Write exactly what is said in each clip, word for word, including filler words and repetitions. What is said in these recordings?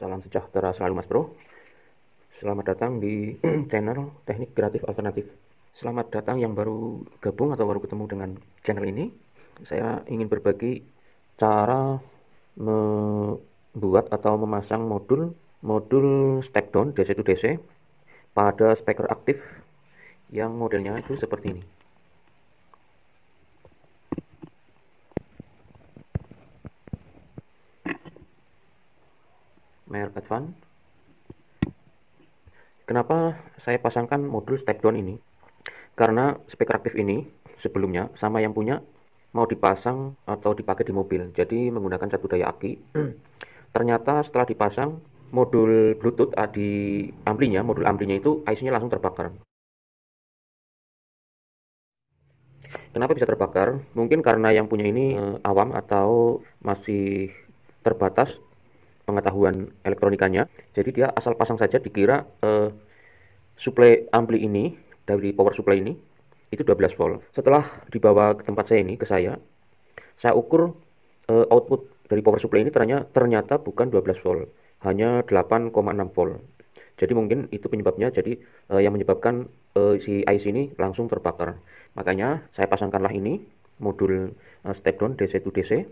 Salam sejahtera selalu Mas Bro. Selamat datang di channel Teknik Kreatif Alternatif. Selamat datang yang baru gabung atau baru ketemu dengan channel ini. Saya ingin berbagi cara membuat atau memasang modul modul step down D C to D C pada speaker aktif yang modelnya itu seperti ini. Merek Advan. Kenapa saya pasangkan modul step down ini? Karena speaker aktif ini sebelumnya sama yang punya mau dipasang atau dipakai di mobil, jadi menggunakan satu daya aki. Ternyata setelah dipasang modul Bluetooth di amplinya, modul amplinya itu I C-nya langsung terbakar. Kenapa bisa terbakar? Mungkin karena yang punya ini eh, awam atau masih terbatas pengetahuan elektronikanya, jadi dia asal pasang saja, dikira eh, suplai ampli ini dari power supply ini itu dua belas volt. Setelah dibawa ke tempat saya ini, ke saya saya ukur eh, output dari power supply ini, ternyata ternyata bukan dua belas volt, hanya delapan koma enam volt. Jadi mungkin itu penyebabnya, jadi eh, yang menyebabkan eh, si I C ini langsung terbakar. Makanya saya pasangkanlah ini modul eh, step down D C to D C.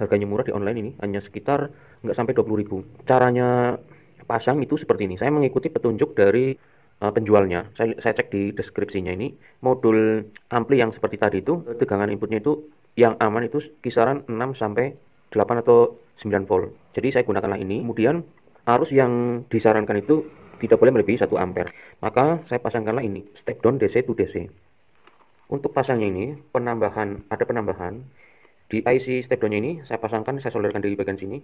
Harganya murah di online ini, hanya sekitar nggak sampai dua puluh ribu. Caranya pasang itu seperti ini. Saya mengikuti petunjuk dari uh, penjualnya. Saya, saya cek di deskripsinya ini. Modul ampli yang seperti tadi itu, tegangan inputnya itu yang aman itu kisaran enam sampai delapan atau sembilan volt. Jadi saya gunakanlah ini. Kemudian arus yang disarankan itu tidak boleh melebihi satu ampere. Maka saya pasangkanlah ini, step down D C to D C. Untuk pasangnya ini, penambahan ada penambahan. Di I C step down ini saya pasangkan, saya solderkan di bagian sini.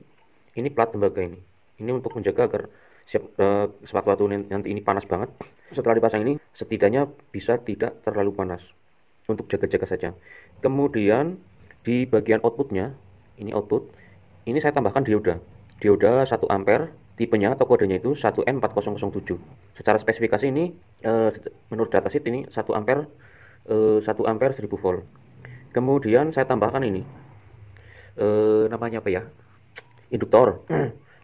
Ini plat tembaga ini. Ini untuk menjaga agar siap uh, sewaktu-waktu nanti ini panas banget. Setelah dipasang ini setidaknya bisa tidak terlalu panas. Untuk jaga-jaga saja. Kemudian di bagian outputnya, ini output. Ini saya tambahkan dioda. Dioda satu ampere, tipenya atau kodenya itu satu N empat nol nol tujuh. Secara spesifikasi ini uh, menurut datasheet ini satu ampere uh, satu ampere seribu volt. Kemudian saya tambahkan ini, e, namanya apa ya, induktor.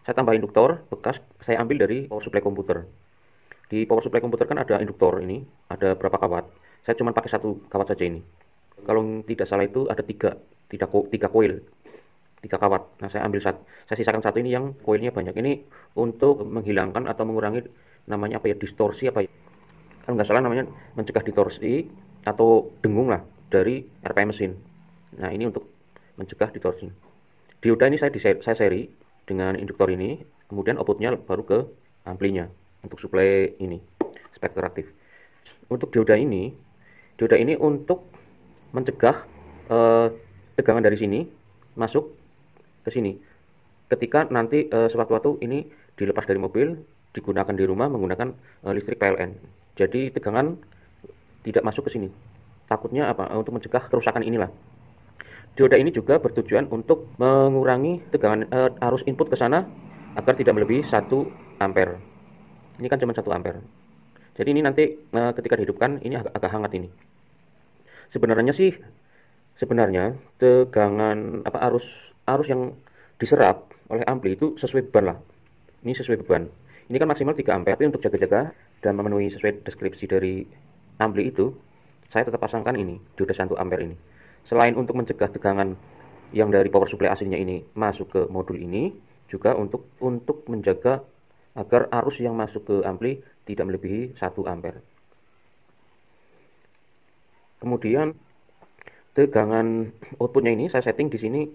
Saya tambah induktor bekas, saya ambil dari power supply komputer. Di power supply komputer kan ada induktor ini, ada berapa kawat. Saya cuma pakai satu kawat saja ini. Kalau tidak salah itu ada tiga, tiga, tiga koil, tiga kawat. Nah saya ambil satu, saya sisakan satu ini yang koilnya banyak. Ini untuk menghilangkan atau mengurangi namanya apa ya, distorsi apa ya. Kalau nggak salah namanya mencegah distorsi atau dengung lah dari R P M mesin. Nah ini untuk mencegah distorsi. Dioda ini saya diseri, saya seri dengan induktor ini, kemudian outputnya baru ke amplinya untuk suplai ini speaker aktif. Untuk dioda ini, dioda ini untuk mencegah eh, tegangan dari sini masuk ke sini. Ketika nanti eh, sewaktu-waktu ini dilepas dari mobil, digunakan di rumah menggunakan eh, listrik P L N. Jadi tegangan tidak masuk ke sini. Takutnya apa? Untuk mencegah kerusakan inilah. Dioda ini juga bertujuan untuk mengurangi tegangan eh, arus input ke sana agar tidak melebihi satu ampere. Ini kan cuma satu ampere. Jadi ini nanti eh, ketika dihidupkan ini agak, agak hangat ini. Sebenarnya sih sebenarnya tegangan apa arus arus yang diserap oleh ampli itu sesuai beban lah. Ini sesuai beban. Ini kan maksimal tiga ampere, tapi untuk jaga-jaga dan memenuhi sesuai deskripsi dari ampli itu saya tetap pasangkan ini, dioda satu ampere ini. Selain untuk mencegah tegangan yang dari power supply aslinya ini masuk ke modul ini, juga untuk untuk menjaga agar arus yang masuk ke ampli tidak melebihi satu ampere. Kemudian tegangan outputnya ini saya setting di sini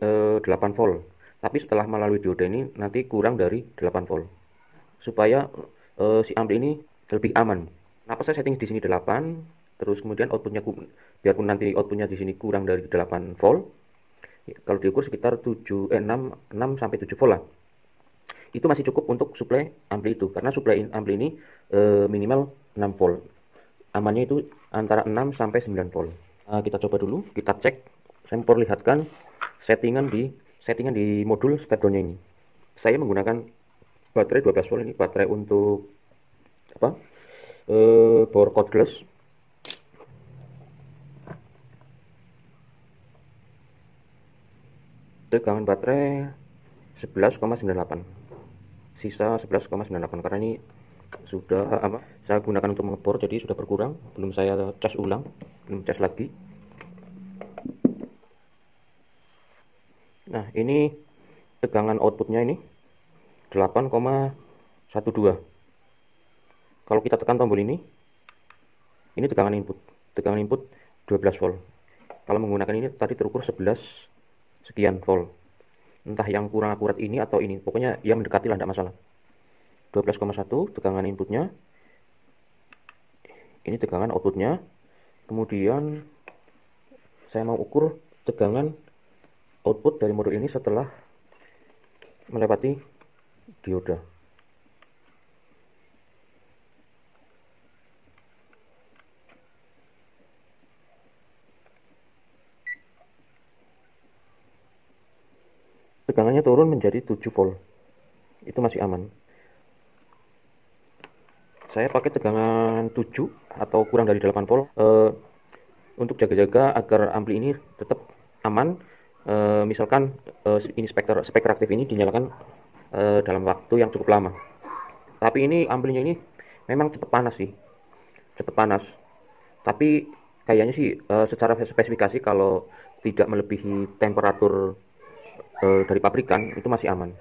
eh, delapan volt. Tapi setelah melalui dioda ini nanti kurang dari delapan volt. Supaya eh, si ampli ini lebih aman. Kenapa saya setting di sini delapan? Terus kemudian outputnya, biarpun nanti outputnya di sini kurang dari delapan volt, kalau diukur sekitar tujuh, eh, enam, enam sampai tujuh volt lah. Itu masih cukup untuk suplai ampli itu, karena suplai ampli ini eh, minimal enam volt. Amannya itu antara enam sampai sembilan volt. Nah, kita coba dulu, kita cek, saya perlihatkan settingan di settingan di modul step down ini. Saya menggunakan baterai dua belas volt ini, baterai untuk apa? Eh, power cordless. Tegangan baterai sebelas koma sembilan delapan. sisa sebelas koma sembilan delapan karena ini sudah apa saya gunakan untuk mengepor, jadi sudah berkurang, belum saya cas ulang, belum cas lagi. Nah, ini tegangan outputnya ini delapan koma satu dua. Kalau kita tekan tombol ini, ini tegangan input, tegangan input dua belas volt. Kalau menggunakan ini tadi terukur sebelas sekian volt. Entah yang kurang akurat ini atau ini, pokoknya ya mendekati lah, tidak masalah. dua belas koma satu tegangan inputnya, ini tegangan outputnya. Kemudian saya mau ukur tegangan output dari modul ini setelah melewati dioda. Tegangannya turun menjadi tujuh volt, itu masih aman. Saya pakai tegangan tujuh atau kurang dari delapan volt eh, untuk jaga-jaga agar ampli ini tetap aman. Eh, misalkan eh, ini spektrum spektrum aktif ini dinyalakan eh, dalam waktu yang cukup lama. Tapi ini amplinya ini memang cepat panas sih, cepat panas. Tapi kayaknya sih eh, secara spesifikasi kalau tidak melebihi temperatur eh, dari pabrikan itu masih aman.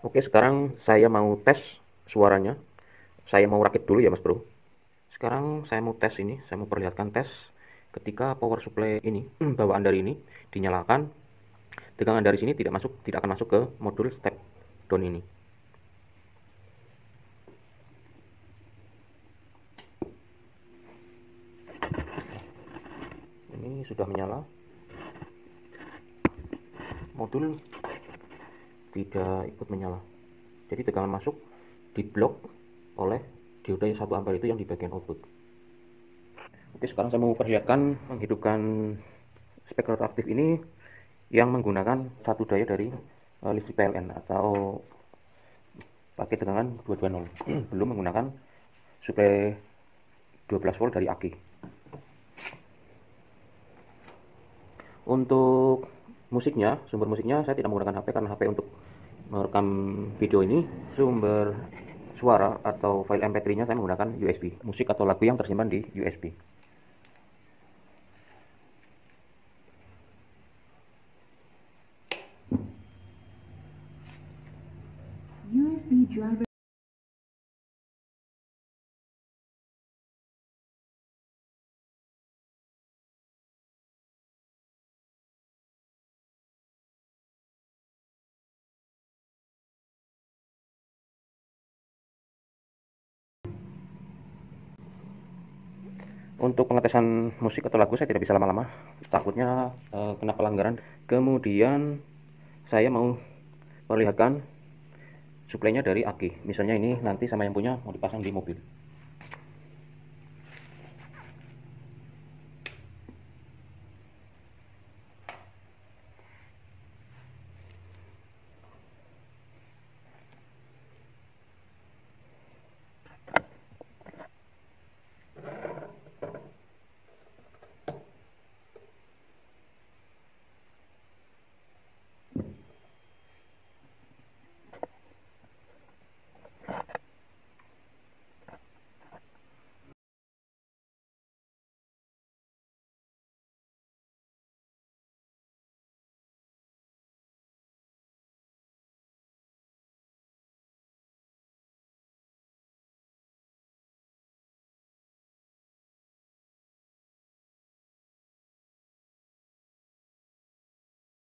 Oke, sekarang saya mau tes suaranya. Saya mau rakit dulu ya Mas Bro. Sekarang saya mau tes ini, saya mau perlihatkan tes ketika power supply ini bawaan dari ini dinyalakan, tegangan dari sini tidak masuk, tidak akan masuk ke modul step down ini. Ini sudah menyala. Modul tidak ikut menyala. Jadi tegangan masuk di blok oleh dioda yang satu ampere itu yang di bagian output. Oke, sekarang saya mau perlihatkan menghidupkan spektrum aktif ini yang menggunakan satu daya dari uh, listrik P L N atau pakai tegangan dua ratus dua puluh belum menggunakan suplai dua belas volt dari aki. Untuk musiknya, sumber musiknya saya tidak menggunakan H P karena H P untuk merekam video ini. Sumber suara atau file M P tiga-nya saya menggunakan U S B, musik atau lagu yang tersimpan di U S B. U S B driver. Untuk pengetesan musik atau lagu saya tidak bisa lama-lama, takutnya uh, kena pelanggaran. Kemudian saya mau perlihatkan suplainya dari aki. Misalnya ini nanti sama yang punya mau dipasang di mobil.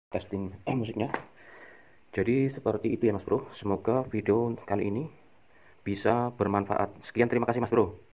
Testing eh, musiknya. Jadi seperti itu ya Mas Bro. Semoga video kali ini bisa bermanfaat. Sekian, terima kasih Mas Bro.